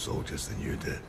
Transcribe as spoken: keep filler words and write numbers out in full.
soldiers than you did.